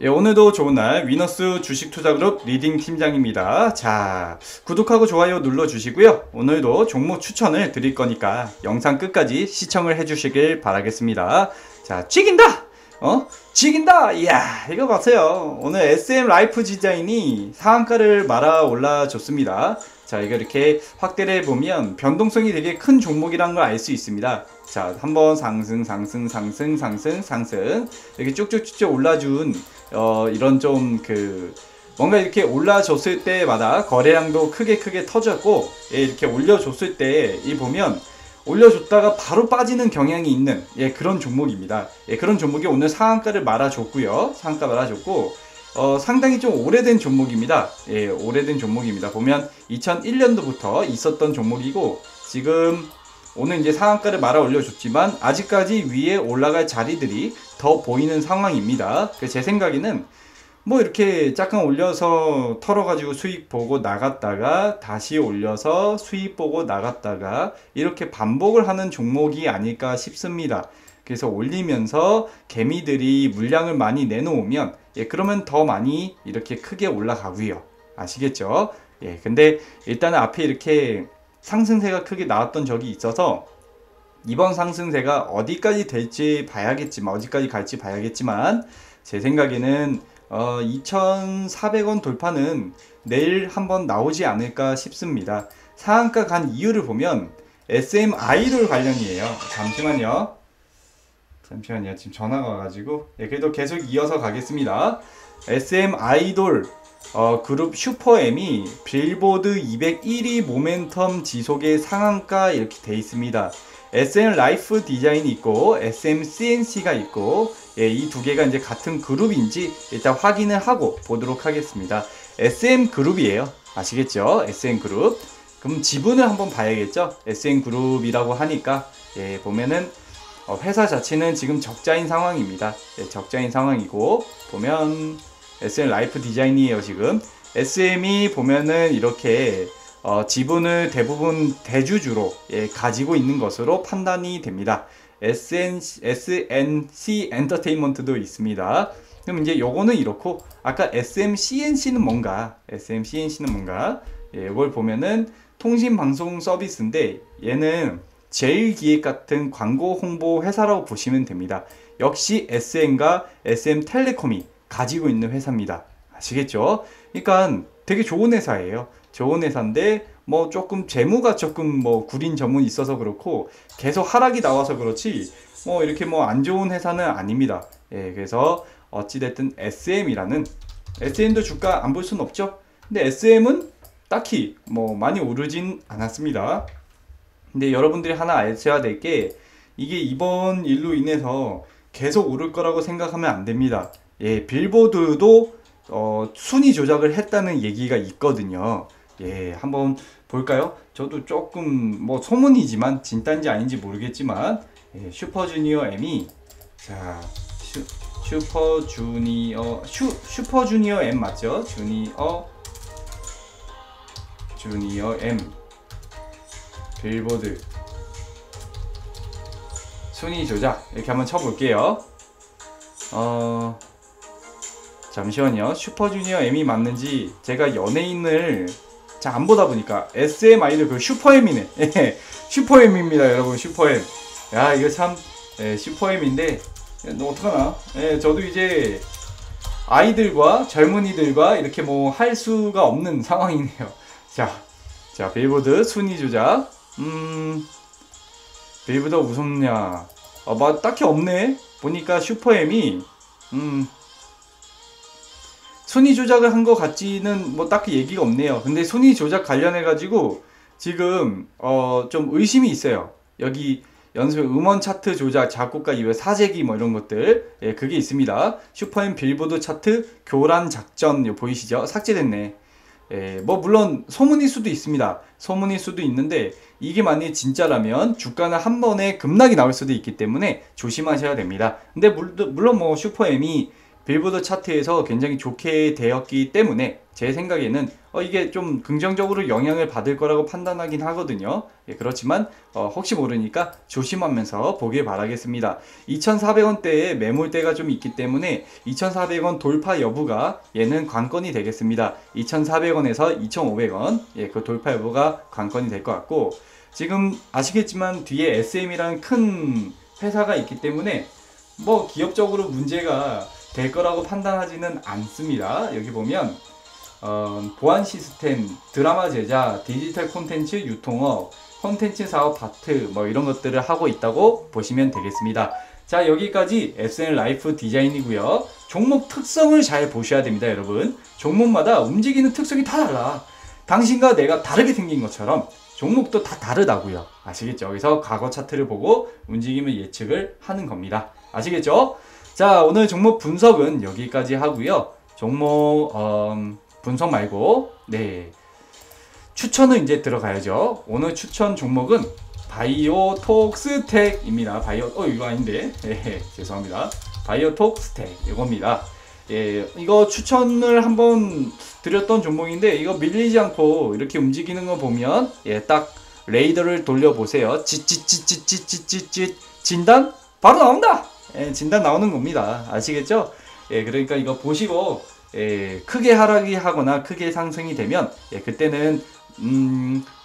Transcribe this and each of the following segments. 예, 오늘도 좋은 날 위너스 주식투자그룹 리딩 팀장입니다. 자, 구독하고 좋아요 눌러주시고요. 오늘도 종목 추천을 드릴 거니까 영상 끝까지 시청을 해주시길 바라겠습니다. 자, 찍인다! 찍인다! 이야, 이거 보세요. 오늘 SM 라이프 디자인이 상한가를 말아 올라줬습니다. 자, 이거 이렇게 확대를 해보면 변동성이 되게 큰 종목이라는 걸 알 수 있습니다. 자, 한번 상승 이렇게 쭉쭉쭉 올라준 이런 좀 뭔가 이렇게 올라줬을 때마다 거래량도 크게 터졌고, 예, 이렇게 올려줬을 때 이 보면 올려줬다가 바로 빠지는 경향이 있는, 예, 그런 종목입니다. 예, 그런 종목이 오늘 상한가를 말아줬고요. 상당히 좀 오래된 종목입니다. 예, 오래된 종목입니다. 보면 2001년도부터 있었던 종목이고, 지금 오늘 이제 상한가를 말아 올려줬지만 아직까지 위에 올라갈 자리들이 더 보이는 상황입니다. 제 생각에는 뭐 이렇게 잠깐 올려서 털어가지고 수익 보고 나갔다가 다시 올려서 수익 보고 나갔다가 이렇게 반복을 하는 종목이 아닐까 싶습니다. 그래서 올리면서 개미들이 물량을 많이 내놓으면, 예, 그러면 더 많이 이렇게 크게 올라가고요. 아시겠죠? 예, 근데 일단은 앞에 이렇게 상승세가 크게 나왔던 적이 있어서 이번 상승세가 어디까지 될지 봐야겠지만, 어디까지 갈지 봐야겠지만, 제 생각에는 2,400원 돌파는 내일 한번 나오지 않을까 싶습니다. 상한가 간 이유를 보면 SM 아이돌 관련이에요. 잠시만요. 지금 전화가 와가지고. 예, 그래도 계속 이어서 가겠습니다. SM 아이돌 그룹 슈퍼M이 빌보드 201위 모멘텀 지속의 상한가 이렇게 돼 있습니다. SM 라이프 디자인이 있고 SM CNC가 있고, 예, 이 두 개가 이제 같은 그룹인지 일단 확인을 하고 보도록 하겠습니다. SM 그룹이에요. 아시겠죠? SM 그룹. 그럼 지분을 한번 봐야겠죠? SM 그룹이라고 하니까, 예, 보면은 회사 자체는 지금 적자인 상황입니다. 예, 적자인 상황이고, 보면 SM 라이프 디자인이에요. 지금 SM이 보면은 이렇게 지분을 대부분 대주주로, 예, 가지고 있는 것으로 판단이 됩니다. SNC 엔터테인먼트도 있습니다. 그럼 이제 요거는 이렇고, 아까 SMCNC는 뭔가, 예, 이걸 보면은 통신방송 서비스인데 얘는 제일기획 같은 광고 홍보 회사라고 보시면 됩니다. 역시 SM과 SM텔레콤이 가지고 있는 회사입니다. 아시겠죠? 그러니까 되게 좋은 회사예요. 좋은 회사인데 뭐 조금 재무가 조금 뭐 구린 점은 있어서 그렇고, 계속 하락이 나와서 그렇지 뭐 이렇게 뭐 안 좋은 회사는 아닙니다. 예, 그래서 어찌됐든 SM도 주가 안 볼 순 없죠. 근데 SM은 딱히 뭐 많이 오르진 않았습니다. 근데 여러분들이 하나 아셔야 될 게, 이게 이번 일로 인해서 계속 오를 거라고 생각하면 안 됩니다. 예, 빌보드도 순위 조작을 했다는 얘기가 있거든요. 예, 한번 볼까요? 저도 조금 뭐 소문이지만 진단지 아닌지 모르겠지만, 예, 슈퍼주니어M이, 자, 슈퍼주니어M 맞죠? 주니어M 빌보드 순위 조작 이렇게 한번 쳐볼게요. 잠시만요. 슈퍼주니어M이 맞는지, 제가 연예인을 잘 안 보다 보니까 SMI도 그 슈퍼M이네. 예, 슈퍼M입니다, 여러분. 슈퍼M. 야, 이거 참, 예, 슈퍼M인데, 너 어떡하나? 예, 저도 이제 아이들과 젊은이들과 이렇게 뭐 할 수가 없는 상황이네요. 자, 빌보드 순위 조작. 빌보드가 무섭냐? 뭐 딱히 없네. 보니까 슈퍼M이 순위 조작을 한 것 같지는 뭐 딱히 얘기가 없네요. 근데 순위 조작 관련해 가지고 지금 좀 의심이 있어요. 여기 연습 음원 차트 조작, 작곡가 이외 사재기 뭐 이런 것들, 예, 그게 있습니다. 슈퍼엠 빌보드 차트 교란 작전 보이시죠? 삭제됐네. 예, 뭐 물론 소문일 수도 있습니다. 소문일 수도 있는데, 이게 만약에 진짜라면 주가는 한 번에 급락이 나올 수도 있기 때문에 조심하셔야 됩니다. 근데 물론 뭐 슈퍼엠이 빌보드 차트에서 굉장히 좋게 되었기 때문에 제 생각에는 이게 좀 긍정적으로 영향을 받을 거라고 판단하긴 하거든요. 예, 그렇지만 혹시 모르니까 조심하면서 보길 바라겠습니다. 2400원대에 매물대가 좀 있기 때문에 2400원 돌파 여부가 얘는 관건이 되겠습니다. 2400원에서 2500원, 예, 그 돌파 여부가 관건이 될 것 같고, 지금 아시겠지만 뒤에 SM이라는 큰 회사가 있기 때문에 뭐 기업적으로 문제가 될 거라고 판단하지는 않습니다. 여기 보면 보안 시스템, 드라마 제작, 디지털 콘텐츠 유통업, 콘텐츠 사업 파트 뭐 이런 것들을 하고 있다고 보시면 되겠습니다. 자, 여기까지 SN 라이프 디자인이고요. 종목 특성을 잘 보셔야 됩니다, 여러분. 종목마다 움직이는 특성이 다 달라. 당신과 내가 다르게 생긴 것처럼 종목도 다 다르다고요. 아시겠죠? 여기서 과거 차트를 보고 움직임을 예측을 하는 겁니다. 아시겠죠? 자, 오늘 종목 분석은 여기까지 하고요. 종목 분석 말고 추천은 이제 들어가야죠. 오늘 추천 종목은 바이오톡스텍입니다. 이거 아닌데. 죄송합니다. 바이오톡스텍 이겁니다. 예, 이거 추천을 한번 드렸던 종목인데 이거 밀리지 않고 이렇게 움직이는 거 보면 딱 레이더를 돌려보세요. 찌찌찌찌찌찌찌 진단 바로 나온다. 예, 진단 나오는 겁니다. 아시겠죠? 예, 그러니까 이거 보시고 크게 하락이 하거나 크게 상승이 되면 그때는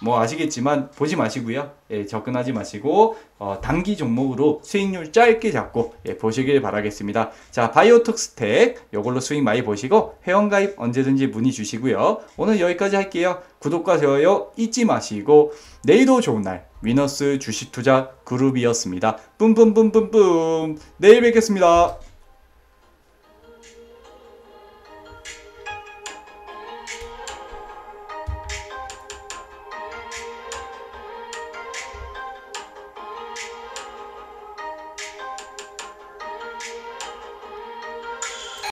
뭐 아시겠지만 보지 마시고요. 접근하지 마시고 단기 종목으로 수익률 짧게 잡고 보시길 바라겠습니다. 자, 바이오톡스텍 요걸로 수익 많이 보시고 회원가입 언제든지 문의 주시고요. 오늘 여기까지 할게요. 구독과 좋아요 잊지 마시고 내일도 좋은 날 위너스 주식투자 그룹이었습니다. 뿜뿜뿜뿜뿜 내일 뵙겠습니다.